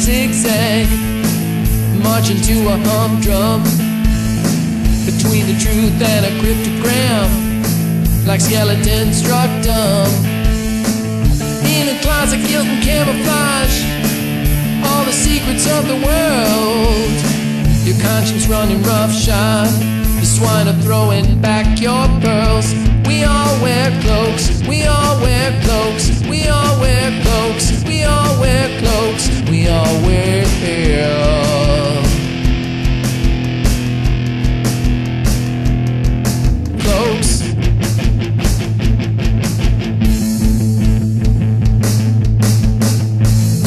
zigzag, marching to a humdrum between the truth and a cryptogram, like skeletons struck dumb. In a closet, guilt and camouflage, all the secrets of the world. Your conscience running roughshod, the swine are throwing back your pearls. We all wear cloaks, we all wear cloaks, we all wear cloaks, we all wear cloaks, we all wear cloaks.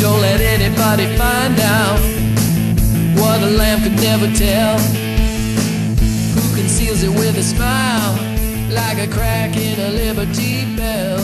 Don't let anybody find out what a lamb could never tell. Who conceals it with a smile? Like a crack in a Liberty Bell.